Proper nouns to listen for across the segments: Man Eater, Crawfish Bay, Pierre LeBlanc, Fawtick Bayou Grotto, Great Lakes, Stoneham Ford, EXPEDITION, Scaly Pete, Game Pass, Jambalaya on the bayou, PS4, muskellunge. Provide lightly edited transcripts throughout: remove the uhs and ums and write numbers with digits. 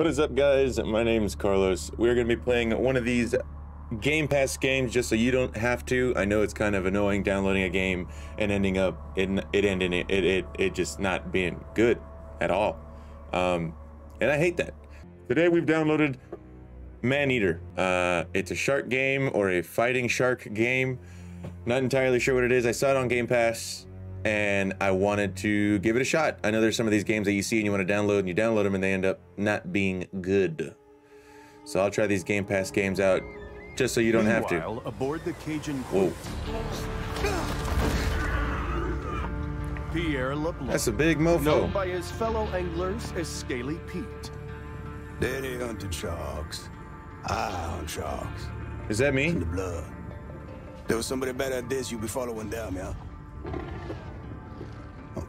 What is up, guys? My name is Carlos. We're going to be playing one of these Game Pass games just so you don't have to. I know it's kind of annoying downloading a game and ending up it just not being good at all. And I hate that. Today we've downloaded Man Eater. It's a shark game or a fighting shark game. Not entirely sure what it is. I saw it on Game Pass and I wanted to give it a shot. I know there's some of these games that you see and you want to download and you download them and they end up not being good. So I'll try these Game Pass games out just so you don't have to. Aboard the Cajun Whoa. Pierre LeBlanc, that's a big mofo. Known by his fellow anglers as Scaly Pete. Daddy hunted sharks. I hunt sharks. Is that me? In the blood. There was somebody better at this you'd be following down, yeah?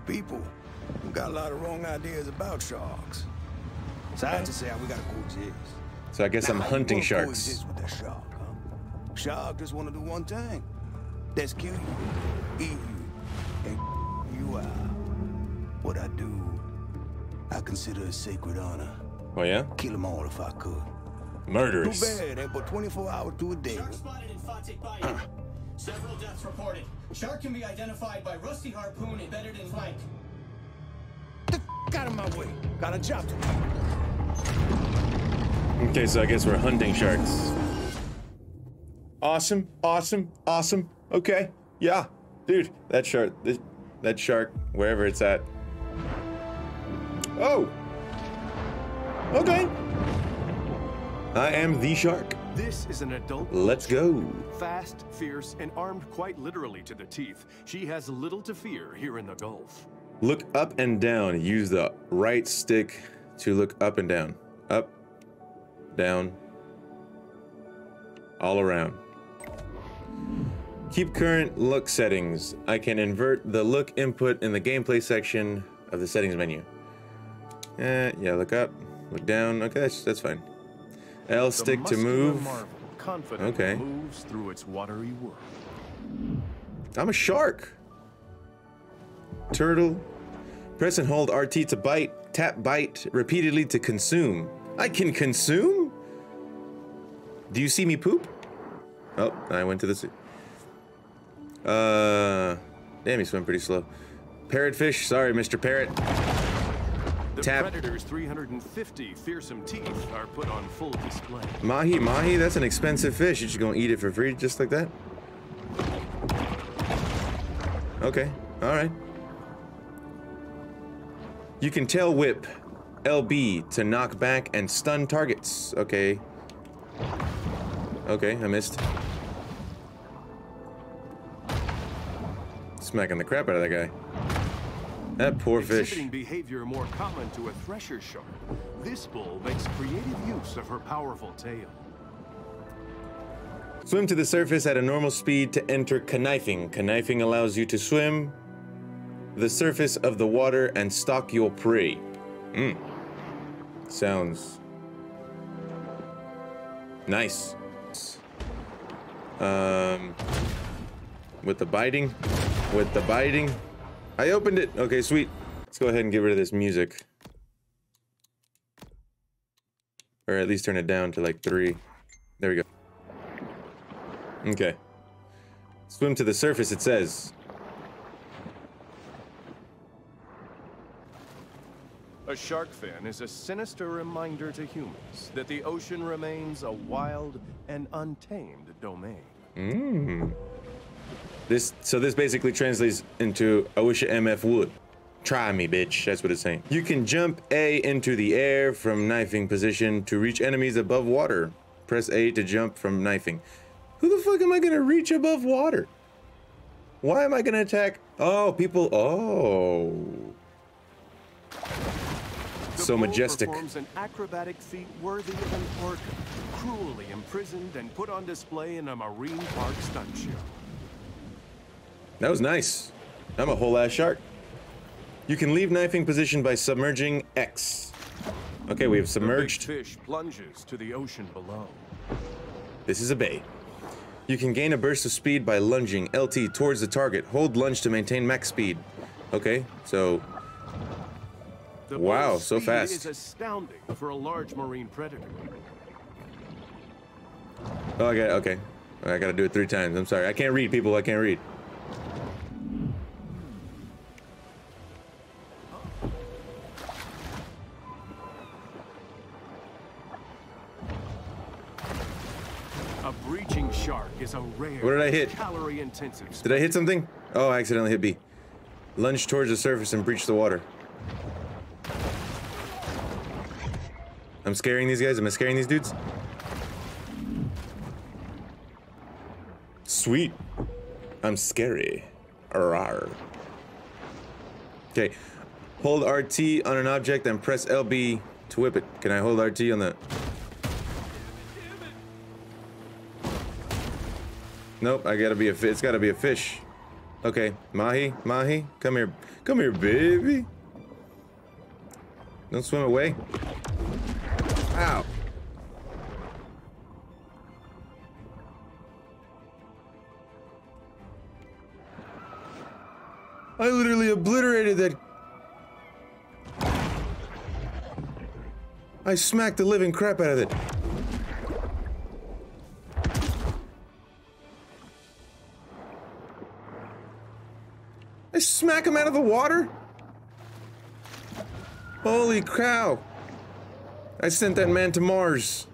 People who got a lot of wrong ideas about sharks. Scientists say how we gotta coexist. So I guess now, I'm hunting sharks. With that shark, huh? Shark just want to do one thing. That's kill you, eat you, and you out. What I do, I consider a sacred honor. Oh yeah? Kill them all if I could. Murderers. Too bad, ain't but 24 hours to a day. Shark spotted in Fawtick Bayou. Several deaths reported. Shark can be identified by rusty harpoon embedded in flank. Get the out of my way. Got a job to do. Okay, so I guess we're hunting sharks. Awesome, awesome, awesome. Okay, yeah, dude, that shark, that shark, wherever it's at. Oh. Okay. I am the shark. This is an adult. Let's go. Fast, fierce, and armed quite literally to the teeth. She has little to fear here in the Gulf. Look up and down. Use the right stick to look up and down. Up, down, all around. Keep current look settings. I can invert the look input in the gameplay section of the settings menu. Yeah, look up, look down. Okay, that's fine. L stick to move. Marvel, okay. Moves through its watery world. I'm a shark. Turtle. Press and hold RT to bite. Tap bite repeatedly to consume. I can consume? Do you see me poop? Oh, I went to the sea. Damn, he swam pretty slow. Parrotfish. Sorry, Mr. Parrot. The predator's 350 fearsome teeth are put on full display. Mahi, that's an expensive fish. You're just gonna eat it for free just like that? Okay, alright. You can tail whip LB to knock back and stun targets. Okay. Okay, I missed. Smacking the crap out of that guy. That poor fish. Exhibiting behavior more common to a thresher shark, this bull makes creative use of her powerful tail. Swim to the surface at a normal speed to enter knifing. Knifing allows you to swim the surface of the water and stalk your prey. Sounds nice. With the biting. I opened it. Okay, sweet. Let's go ahead and get rid of this music. Or at least turn it down to like 3. There we go. Okay. Swim to the surface, it says. A shark fin is a sinister reminder to humans that the ocean remains a wild and untamed domain. So this basically translates into, I wish a MF would. Try me, bitch. That's what it's saying. You can jump A into the air from knifing position to reach enemies above water. Press A to jump from knifing. Who the fuck am I going to reach above water? Why am I going to attack? Oh, people. Oh. So majestic. The bull performs an acrobatic feat worthy of an orca, cruelly imprisoned and put on display in a marine park stunt show. That was nice. I'm a whole ass shark. You can leave knifing position by submerging X. Okay, we have submerged. The big fish plunges to the ocean below. This is a bay. You can gain a burst of speed by lunging LT towards the target. Hold lunge to maintain max speed. Okay, so The wow, so fast. It is astounding for a large marine predator. Oh, I got it. Okay. I got to do it 3 times. I'm sorry. I can't read, people. I can't read. A breaching shark is a rare. What did I hit? Calorie-intensive. Did I hit something? Oh, I accidentally hit B. Lunge towards the surface and breach the water. I'm scaring these guys. Am I scaring these dudes? Sweet. I'm scary. Arrar. Okay. Hold RT on an object and press LB to whip it. Can I hold RT on that? Nope, I gotta be a fish. It's gotta be a fish. Okay, Mahi, Mahi, come here. Come here, baby. Don't swim away. Ow. I literally obliterated that. I smacked the living crap out of it. I smack him out of the water? Holy cow. I sent that man to Mars.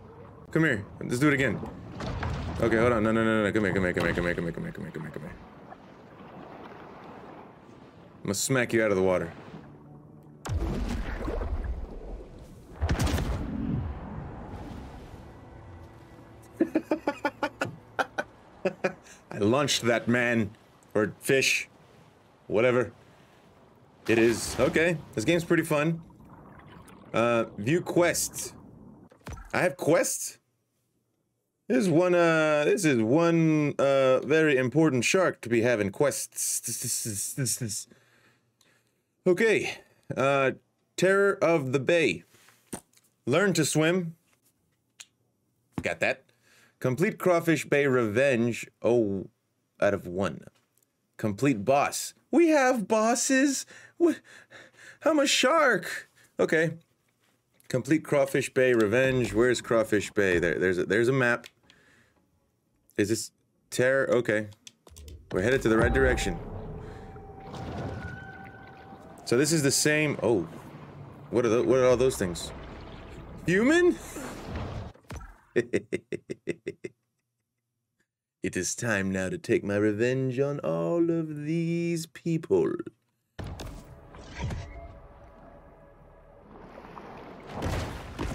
Come here. Let's do it again. Okay, hold on. No, no, no, no. Come here, come here, come here, come here, come here, come here, come here, come here, come here. I'm gonna smack you out of the water. I launched that man. Or fish. Whatever it is. Okay, this game's pretty fun. View quests. I have quests. This is one very important shark to be having quests. Okay. Terror of the Bay. Learn to swim. Got that. Complete Crawfish Bay Revenge. 0 out of 1. Complete boss. We have bosses. What? I'm a shark. Okay. Complete Crawfish Bay Revenge. Where's Crawfish Bay? There's a map. Is this terror? Okay. We're headed to the right direction. So this is the same. Oh, what are all those things? Human? It is time now to take my revenge on all of these people.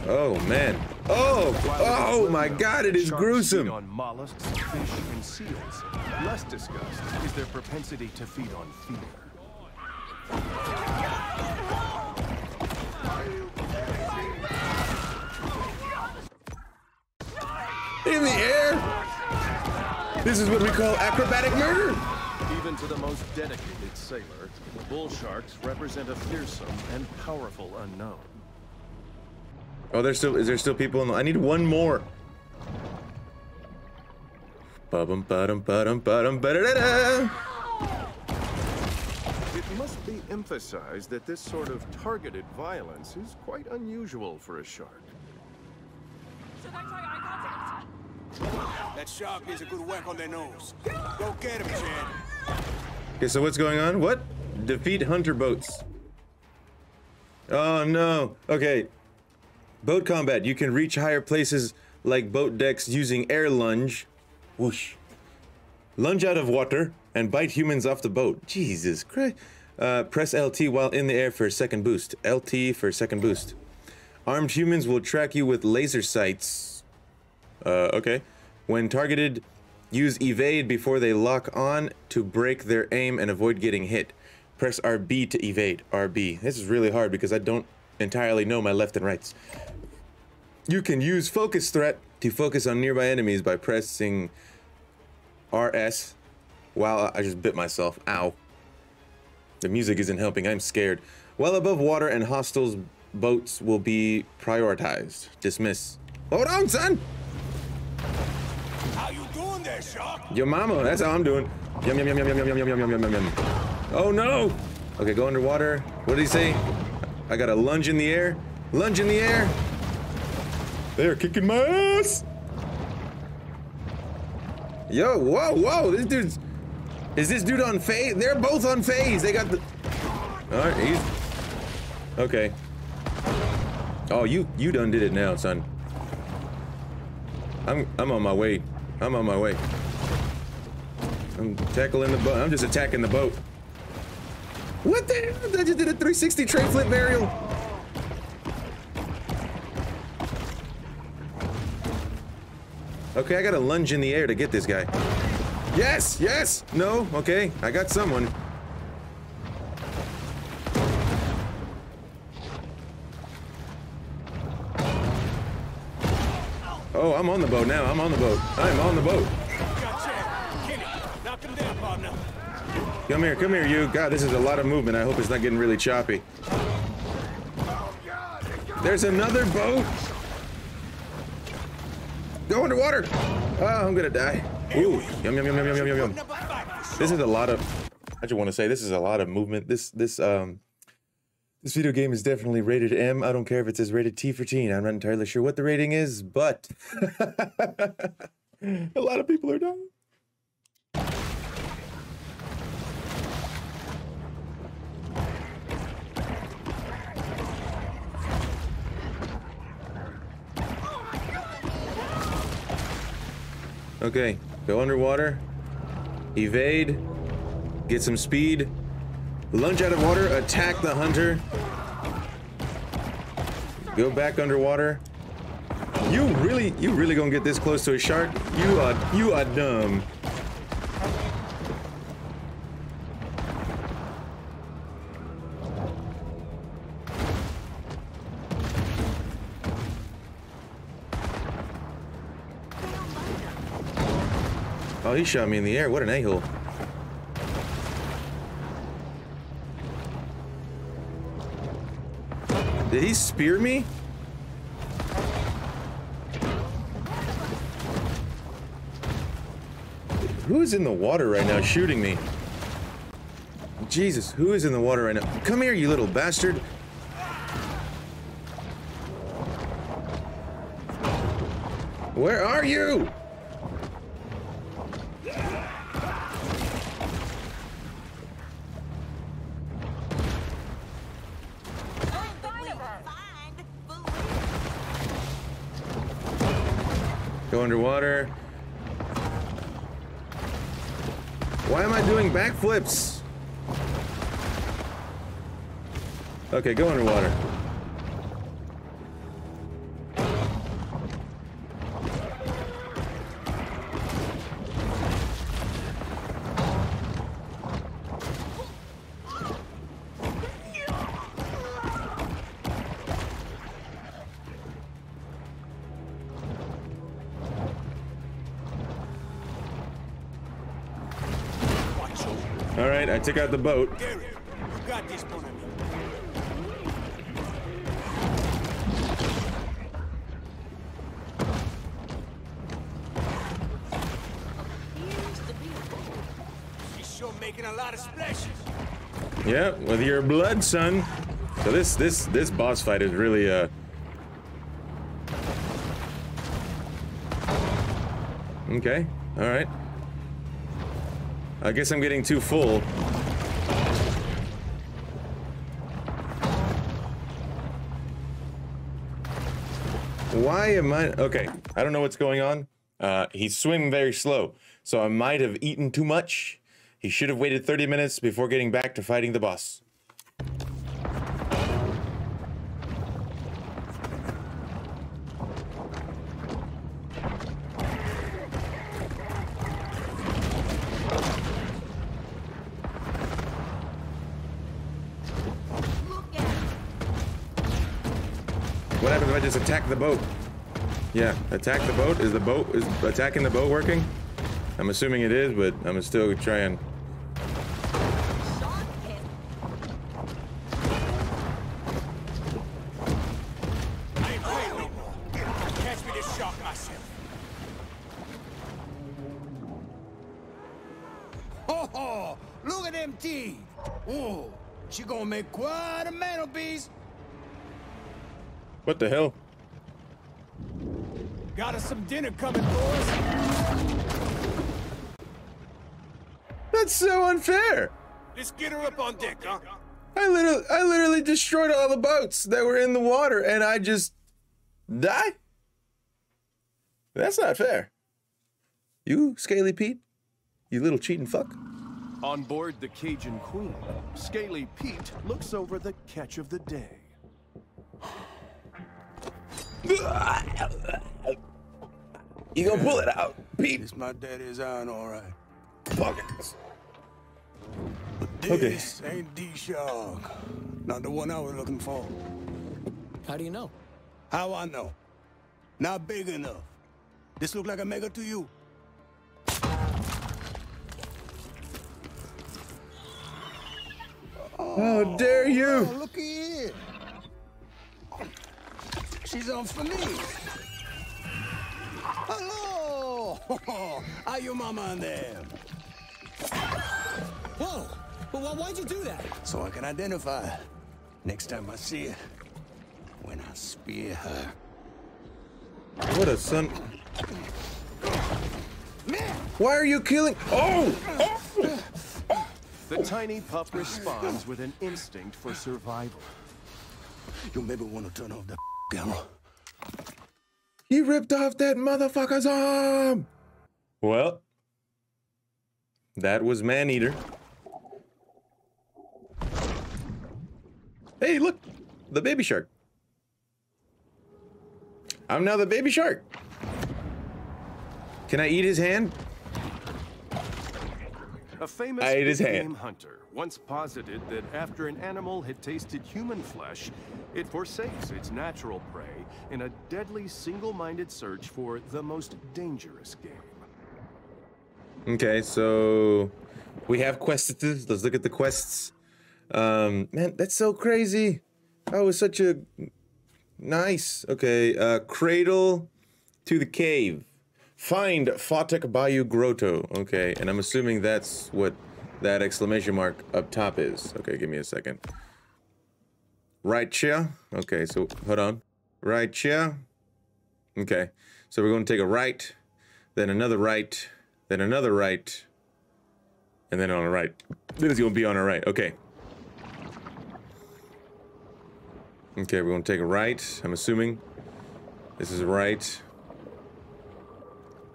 Oh man. Oh! Oh my god, it is gruesome! On mollusks, fish, and seals. Less disgust is their propensity to feed on fear. In the air! This is what we call acrobatic murder! Even to the most dedicated sailor, bull sharks represent a fearsome and powerful unknown. Oh, is there still people in the- I need one more! It must be emphasized that this sort of targeted violence is quite unusual for a shark. Should I try eye contact? That shark needs a good whack on their nose. Go get him, Chad. Okay, so what's going on? What? Defeat hunter boats. Oh no. Okay. Boat combat. You can reach higher places like boat decks using air lunge. Whoosh. Lunge out of water and bite humans off the boat. Jesus Christ. Press LT while in the air for a second boost. LT for a second boost. Armed humans will track you with laser sights. Okay. When targeted, use evade before they lock on to break their aim and avoid getting hit. Press RB to evade. RB. This is really hard because I don't entirely know my left and rights. You can use focus threat to focus on nearby enemies by pressing RS. Wow, I just bit myself. Ow. The music isn't helping. I'm scared. Well above water and hostiles, boats will be prioritized. Dismiss. Hold on, son! How you doing there, shark? Your mama, that's how I'm doing. Yum, yum, yum, yum, yum, yum, yum, yum, yum, yum, yum, yum. Oh, no! Okay, go underwater. What did he say? I gotta lunge in the air. Lunge in the air. They're kicking my ass. Yo, whoa, whoa. This dude's... Is this dude on phase? They're both on phase. They got the... Alright, he's... Okay. Oh, you done did it now, son. I'm on my way. I'm on my way. I'm tackling the boat. I'm just attacking the boat. What the? I just did a 360 tray flip burial. Okay, I gotta lunge in the air to get this guy. Yes! Yes! No? Okay, I got someone. Oh, I'm on the boat now. I'm on the boat. I'm on the boat. Come here, you. God, this is a lot of movement. I hope it's not getting really choppy. There's another boat. Go underwater. Oh, I'm gonna die. Ooh, yum, yum, yum, yum, yum, yum, yum. This is a lot of... I just want to say this is a lot of movement. This video game is definitely rated M. I don't care if it says rated T for teen. I'm not entirely sure what the rating is, but a lot of people are dying. Okay, go underwater, evade, get some speed. Lunge out of water, attack the hunter. Go back underwater. You really gonna get this close to a shark? You are dumb. Oh, he shot me in the air. What an a-hole. Did he spear me? Who is in the water right now shooting me? Jesus, who is in the water right now? Come here, you little bastard. Where are you? Go underwater. Why am I doing backflips? Okay, go underwater. Alright, I took out the boat. She's sure making a lot of splashes. Yeah, with your blood, son. So this boss fight is really okay, alright. I guess I'm getting too full. Why am I... Okay, I don't know what's going on. He's swimming very slow, so I might have eaten too much. He should have waited 30 minutes before getting back to fighting the boss. What happens if I just attack the boat? Yeah, attack the boat. Is attacking the boat working? I'm assuming it is, but I'm still trying. Ho ho! Look at them teeth! Oh, she gonna make quite a mantelpiece. What the hell? Got us some dinner coming, boys. That's so unfair. Let's get her up on deck, huh? I literally destroyed all the boats that were in the water, and I just die? That's not fair. You, Scaly Pete, you little cheating fuck. On board the Cajun Queen, Scaly Pete looks over the catch of the day. You gonna pull it out, Pete? It's my daddy's iron, all right. Fuck it. This ain't D-Shark. Not the one I was looking for. How do you know? How I know? Not big enough. This look like a mega to you? Oh, how dare you! Oh, looky here. She's on for me. Hello! Are you mama and them? Whoa! Well, why'd you do that? So I can identify. Next time I see it, when I spear her. What a son! Man. Why are you killing? Oh! Oh! The tiny pup responds with an instinct for survival. You maybe want to turn off the camera. He ripped off that motherfucker's arm. Well, that was Man Eater. Hey, look, the baby shark. I'm now the baby shark. Can I eat his hand? A famous game hunter once posited that after an animal had tasted human flesh, it forsakes its natural prey in a deadly single-minded search for the most dangerous game. Okay, so we have quests. Let's look at the quests. Man, that's so crazy. That was such a nice. Okay, cradle to the cave. Find Fawtick Bayou Grotto. Okay, and I'm assuming that's what that exclamation mark up top is. Okay, give me a second. Right here. Okay, so hold on. Right here. Okay, so we're going to take a right, then another right, then another right, and then on a right. This is going to be on a right. Okay. Okay, we're going to take a right. I'm assuming this is a right.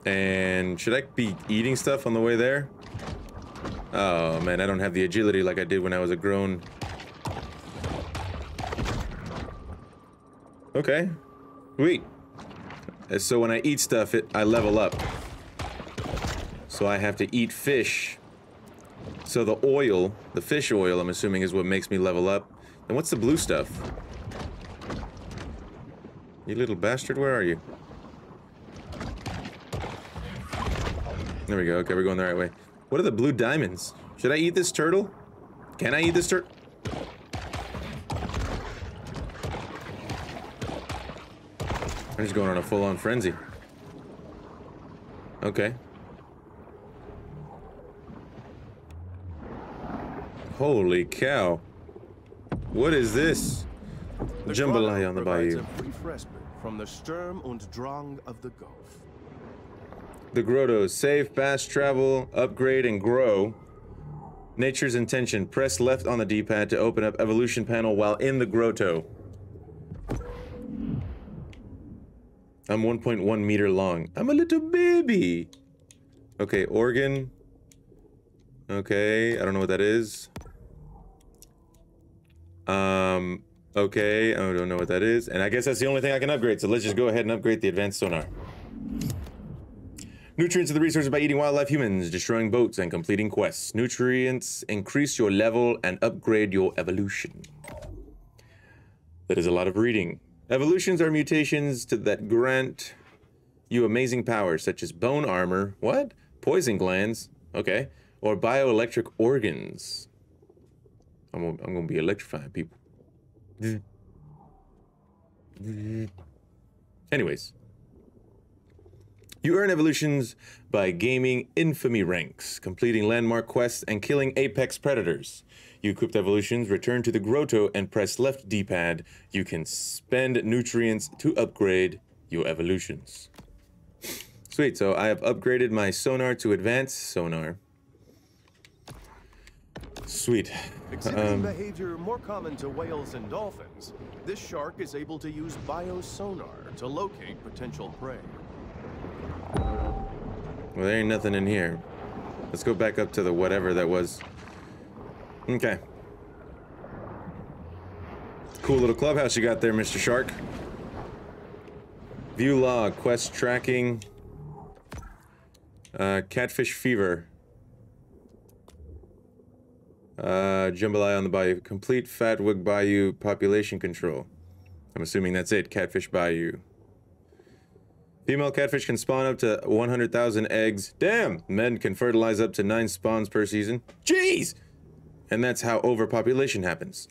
And should I be eating stuff on the way there? Oh man, I don't have the agility like I did when I was a grown. Okay, wait. So when I eat stuff, I level up. So I have to eat fish. So the oil, the fish oil, I'm assuming is what makes me level up. And what's the blue stuff? You little bastard, where are you? There we go. Okay, we're going the right way. What are the blue diamonds? Should I eat this turtle? Can I eat this turtle? I'm just going on a full-on frenzy. Okay. Holy cow. What is this? Jambalaya on the bayou. From the Sturm und Drang of the Gulf. The grotto. Save, pass, travel, upgrade, and grow. Nature's intention. Press left on the D-pad to open up evolution panel while in the grotto. I'm 1.1 meter long. I'm a little baby. Okay, organ. Okay, I don't know what that is. Okay, I don't know what that is. And I guess that's the only thing I can upgrade, so let's just go ahead and upgrade the advanced sonar. Nutrients are the resources by eating wildlife, humans, destroying boats, and completing quests. Nutrients increase your level and upgrade your evolution. That is a lot of reading. Evolutions are mutations that grant you amazing powers, such as bone armor, what? Poison glands, okay, or bioelectric organs. I'm gonna be electrifying people. Anyways. You earn evolutions by gaming infamy ranks, completing landmark quests, and killing apex predators. You equipped evolutions, return to the grotto, and press left D-pad. You can spend nutrients to upgrade your evolutions. Sweet, so I have upgraded my sonar to advanced sonar. Sweet. Exhibiting behavior more common to whales and dolphins, this shark is able to use biosonar to locate potential prey. Well, there ain't nothing in here. Let's go back up to the whatever that was. Okay. Cool little clubhouse you got there, Mr. Shark. View log, quest tracking, catfish fever. Jambalaya on the bayou. Complete Fawtick Bayou population control. I'm assuming that's it. Catfish Bayou. Female catfish can spawn up to 100,000 eggs. Damn! Men can fertilize up to 9 spawns per season. Jeez! And that's how overpopulation happens.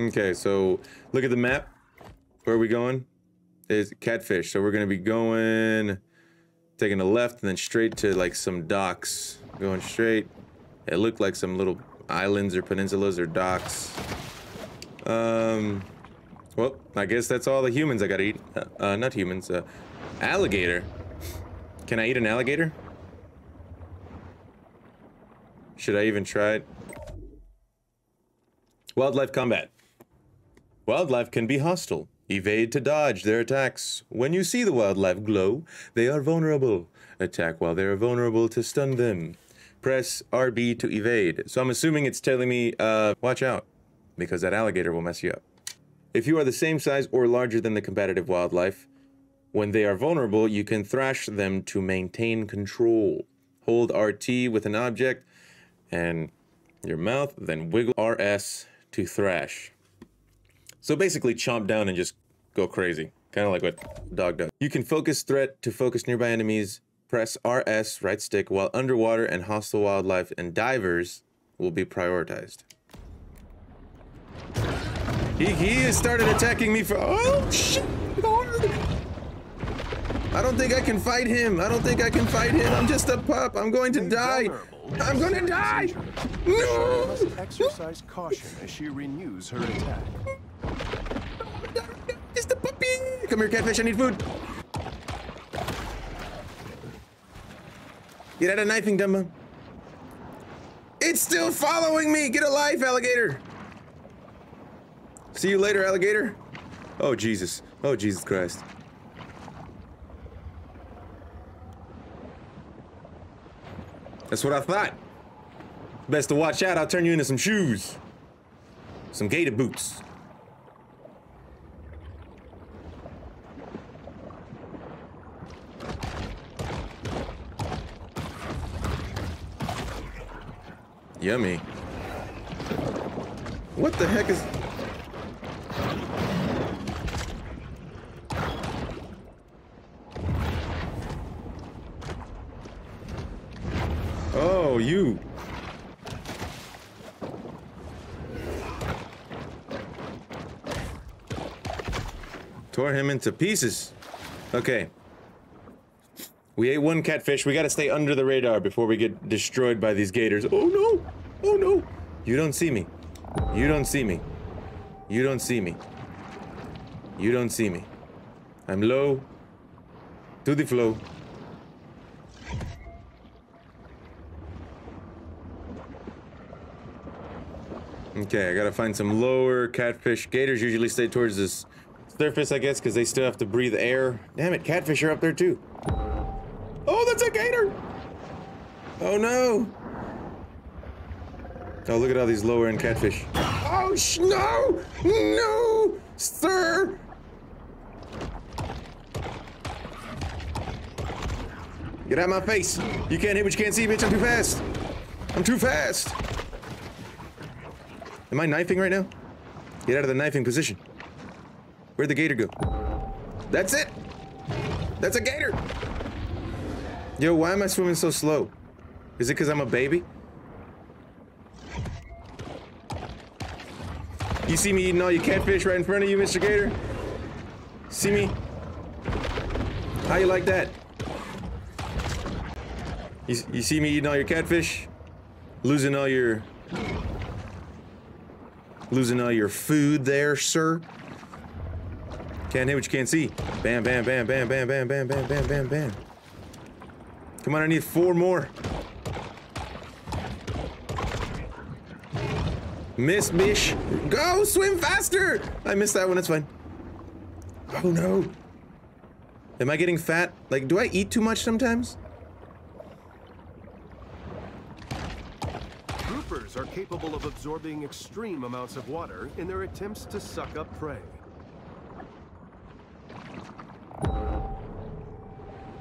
Okay, so look at the map. Where are we going? There's catfish. So we're going to be going... taking a left and then straight to like some docks. Going straight. It looked like some little islands or peninsulas or docks. Well, I guess that's all the humans I gotta eat. Not humans. Alligator. Can I eat an alligator? Should I even try it? Wildlife combat. Wildlife can be hostile. Evade to dodge their attacks. When you see the wildlife glow, they are vulnerable. Attack while they are vulnerable to stun them. Press RB to evade. So I'm assuming it's telling me, watch out, because that alligator will mess you up. If you are the same size or larger than the competitive wildlife, when they are vulnerable, you can thrash them to maintain control. Hold RT with an object and your mouth, then wiggle RS to thrash. So basically chomp down and just go crazy. Kind of like what dog does. You can focus threat to focus nearby enemies. Press RS, right stick, while underwater and hostile wildlife and divers will be prioritized. He has started attacking me for... Oh, shit! I don't think I can fight him. I don't think I can fight him. I'm just a pup. I'm going to die. I'm going to die! No! Must exercise caution as she renews her attack. It's the puppy! Come here, catfish, I need food! Get out of knifing, Dumbo. It's still following me! Get a life, alligator! See you later, alligator! Oh, Jesus. Oh, Jesus Christ. That's what I thought. Best to watch out, I'll turn you into some shoes. Some gator boots. Yummy. What the heck is... Oh, you. Tore him into pieces. Okay. We ate one catfish. We gotta stay under the radar before we get destroyed by these gators. Oh no! Oh no! You don't see me. You don't see me. You don't see me. You don't see me. I'm low. To the flow. Okay, I gotta find some lower catfish. Gators usually stay towards this surface, I guess, because they still have to breathe air. Damn it, catfish are up there too. Oh, that's a gator! Oh no! Oh, look at all these lower end catfish. Oh, no! No! Sir! Get out of my face! You can't hit what you can't see, bitch! I'm too fast! I'm too fast! Am I knifing right now? Get out of the knifing position. Where'd the gator go? That's it! That's a gator! Yo, why am I swimming so slow? Is it because I'm a baby? You see me eating all your catfish right in front of you, Mr. Gator? See me? How you like that? You see me eating all your catfish? Losing all your food there, sir. Can't hit what you can't see. Bam, bam, bam, bam, bam, bam, bam, bam, bam, bam, bam. Come on, I need 4 more. Miss, bish. Go, swim faster. I missed that one, that's fine. Oh no. Am I getting fat? Like, do I eat too much sometimes? Groupers are capable of absorbing extreme amounts of water in their attempts to suck up prey.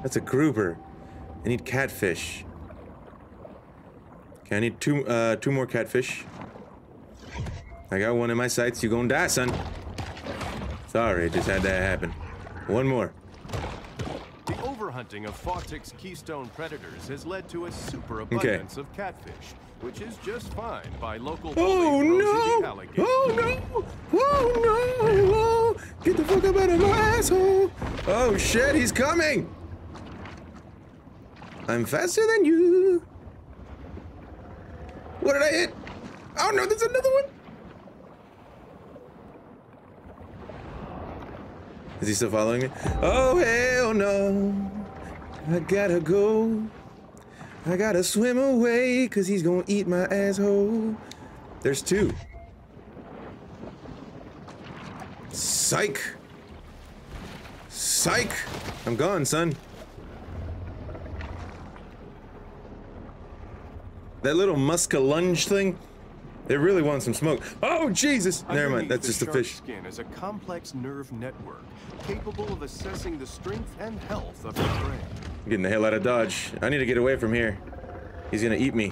That's a grouper. I need catfish. Okay, I need two more catfish. I got one in my sights. You gonna die, son. Sorry, just had that happen. One more. The overhunting of Fawtick's keystone predators has led to a superabundance of catfish, which is just fine by local. Oh no! Oh no! Oh no! Oh, get the fuck up out of my asshole! Oh shit, he's coming! I'm faster than you. What did I hit? Oh no, there's another one. Is he still following me? Oh hell no! I gotta go. I gotta swim away, cause he's gonna eat my asshole. There's 2. Psych. Psych. I'm gone, son. That little muskellunge thing, they really want some smoke. Oh, Jesus! Never mind, that's just a fish. Skin is a complex nerve network capable of assessing the strength and health of the prey. I'm getting the hell out of Dodge. I need to get away from here. He's gonna eat me.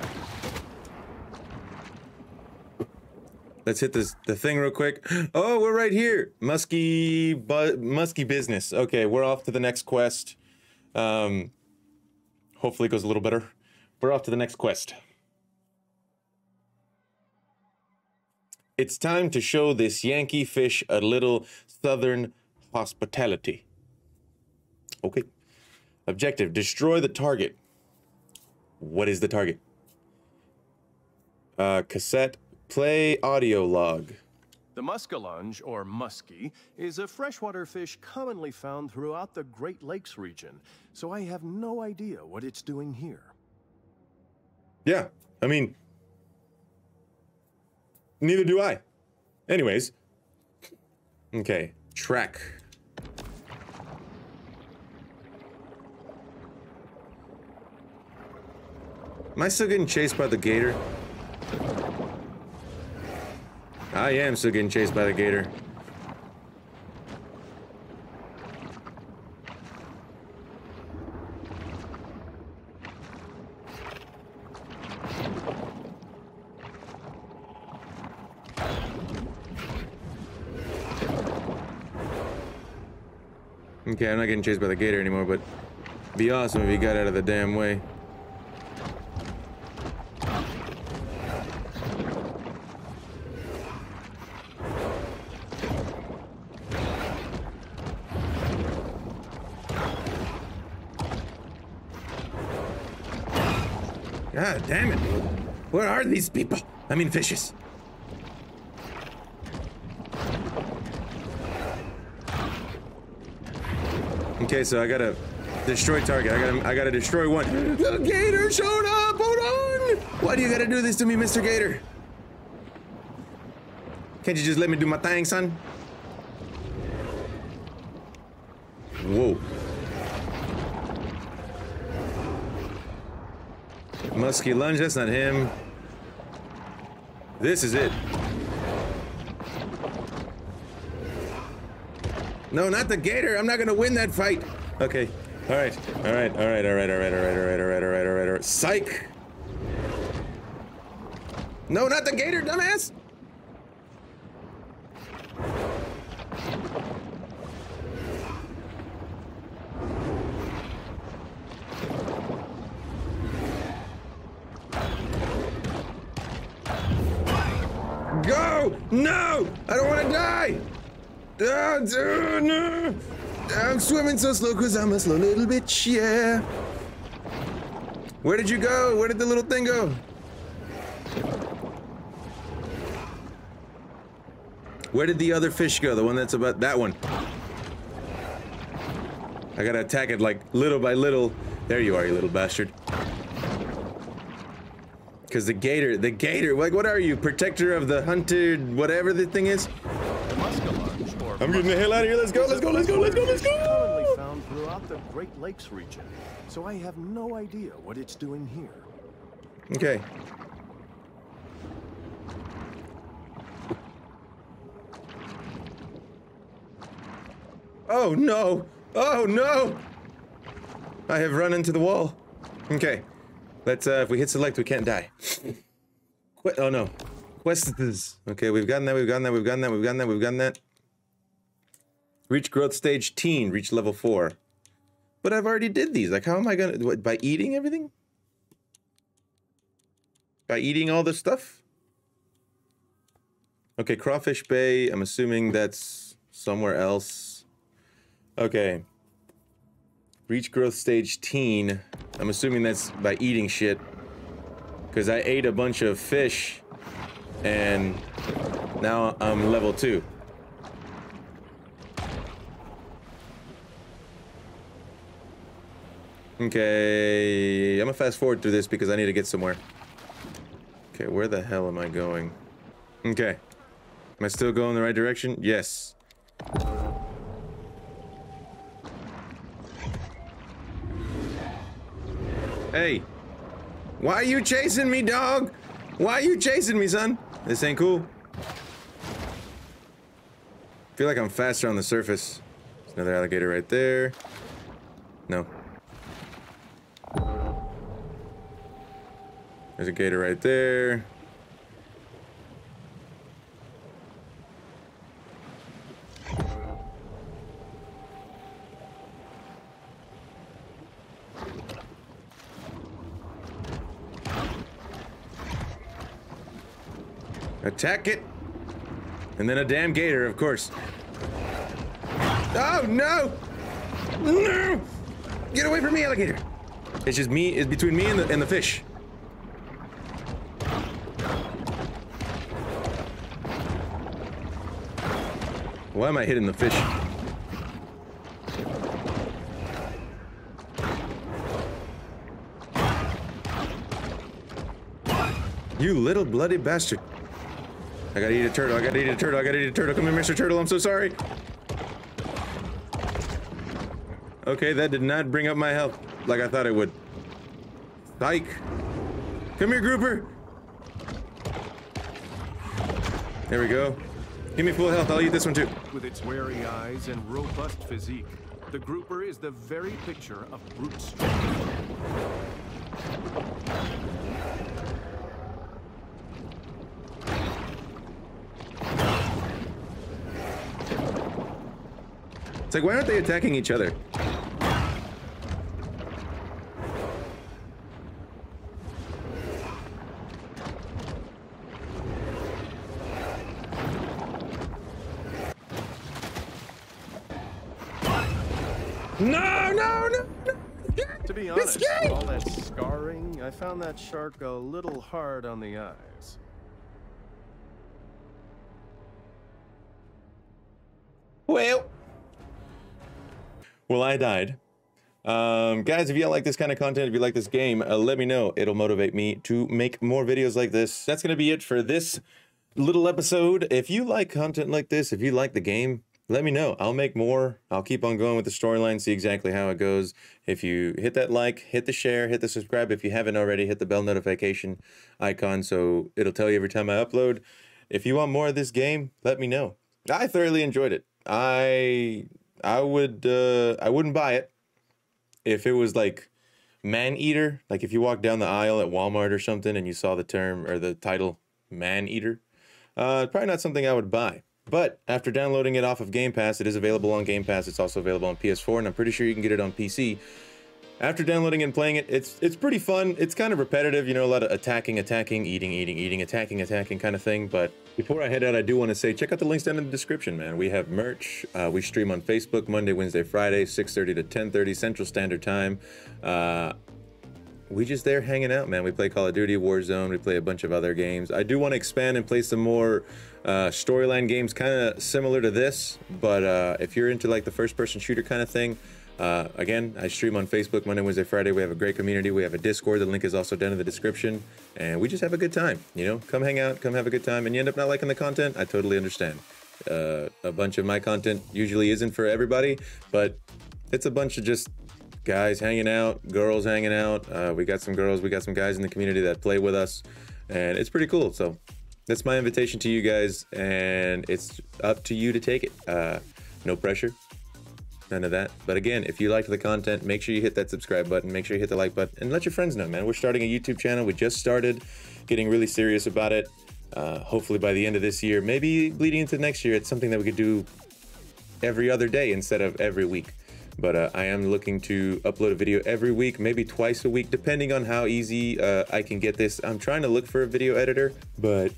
Let's hit the thing real quick. Oh, we're right here. Musky business. Okay, we're off to the next quest. Hopefully it goes a little better. We're off to the next quest. It's time to show this Yankee fish a little southern hospitality. Okay. Objective, destroy the target. What is the target? Cassette, play audio log. The muskellunge, or muskie, is a freshwater fish commonly found throughout the Great Lakes region, so I have no idea what it's doing here. Yeah, I mean... neither do I. Anyways. Okay, track. Am I still getting chased by the gator? I am still getting chased by the gator. Okay, I'm not getting chased by the gator anymore, but it'd be awesome if he got out of the damn way. God damn it! Where are these people? I mean fishes. Okay, so I gotta destroy target. I gotta destroy one. The gator showed up! Hold on! Why do you gotta do this to me, Mr. Gator? Can't you just let me do my thing, son? Whoa. Musky lunge, that's not him. This is it. No, not the gator. I'm not gonna win that fight. Okay. All right. All right. All right. All right. All right. All right. All right. All right. All right. All right. All right. Psych. No, not the gator, dumbass. Go! No! I don't want to die. I'm swimming so slow because I'm a slow little bitch, yeah. Where did you go? Where did the little thing go? Where did the other fish go? The one that's about that one. I gotta attack it like little by little. There you are, you little bastard. Because the gator, like, what are you? Protector of the hunted, whatever the thing is? I'm getting the hell out of here. Let's go. It's commonly found throughout the Great Lakes region, so I have no idea what it's doing here. Okay. Oh no! Oh no! I have run into the wall. Okay. Let's, if we hit select, we can't die. Oh no. Quests. Okay, we've gotten that. Reach growth stage teen, reach level 4. But I've already did these. Like, how am I gonna, what, by eating everything? By eating all the stuff? Okay, Crawfish Bay, I'm assuming that's somewhere else. Okay. Reach growth stage teen. I'm assuming that's by eating shit. Because I ate a bunch of fish and now I'm level 2. Okay, I'm gonna fast forward through this because I need to get somewhere. Okay, where the hell am I going? Okay. Am I still going the right direction? Yes. Hey. Why are you chasing me, dog? Why are you chasing me, son? This ain't cool. I feel like I'm faster on the surface. There's another alligator right there. No. There's a gator right there. Attack it! And then a damn gator, of course. Oh, no! No! Get away from me, alligator! It's just me, it's between me and the fish. Why am I hitting the fish? You little bloody bastard. I gotta eat a turtle. Come here, Mr. Turtle, I'm so sorry. Okay, that did not bring up my health like I thought it would. Psych. Come here, grouper. There we go. Give me full health, I'll eat this one too. With its wary eyes and robust physique, the grouper is the very picture of brute strength. It's like, why aren't they attacking each other? No! To be honest, all that scarring, I found that shark a little hard on the eyes. Well, I died. Guys, if y'all like this kind of content, if you like this game, let me know. It'll motivate me to make more videos like this. That's gonna be it for this little episode. If you like content like this, if you like the game, let me know. I'll make more. I'll keep on going with the storyline, see exactly how it goes. If you hit that like, hit the share, hit the subscribe. If you haven't already, hit the bell notification icon so it'll tell you every time I upload. If you want more of this game, let me know. I thoroughly enjoyed it. I wouldn't buy it if it was like Man Eater. Like if you walked down the aisle at Walmart or something and you saw the term or the title Man Eater, probably not something I would buy. But after downloading it off of Game Pass, it is available on Game Pass. It's also available on PS4, and I'm pretty sure you can get it on PC. After downloading and playing it, it's pretty fun. It's kind of repetitive, you know, a lot of attacking, eating, attacking kind of thing. But Before I head out, I do want to say, check out the links down in the description, man. We have merch. We stream on Facebook Monday, Wednesday, Friday, 6:30 to 10:30 Central Standard Time. We just there hanging out, man. We play Call of Duty, Warzone. We play a bunch of other games. I do want to expand and play some more storyline games, kind of similar to this. But if you're into like the first-person shooter kind of thing, again, I stream on Facebook Monday, Wednesday, Friday. We have a great community. We have a Discord. The link is also down in the description. And we just have a good time, you know? Come hang out, come have a good time. And you end up not liking the content, I totally understand. A bunch of my content usually isn't for everybody, but it's a bunch of just guys hanging out, girls hanging out. We got some girls, we got some guys in the community that play with us, and it's pretty cool. So that's my invitation to you guys, and it's up to you to take it. No pressure, none of that. But again, if you liked the content, make sure you hit that subscribe button, make sure you hit the like button, and let your friends know, man. We're starting a YouTube channel. We just started getting really serious about it. Hopefully by the end of this year, maybe bleeding into next year, it's something that we could do every other day instead of every week. But I am looking to upload a video every week, maybe twice a week, depending on how easy I can get this. I'm trying to look for a video editor, but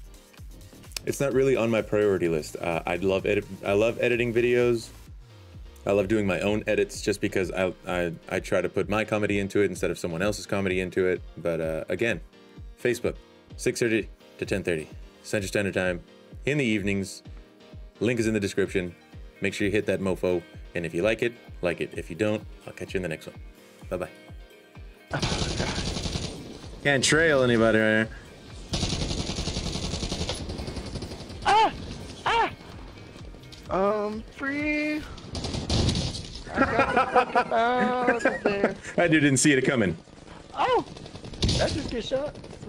it's not really on my priority list. I love editing videos. I love doing my own edits just because I try to put my comedy into it instead of someone else's comedy into it. But again, Facebook, 6:30 to 10:30 Central Standard Time in the evenings. Link is in the description. Make sure you hit that mofo. And if you like it, like it. If you don't, I'll catch you in the next one. Bye-bye. Oh, can't trail anybody right here. Ah! Ah! Free! I got the fuck out of there. I didn't see it coming. Oh! That just get shot.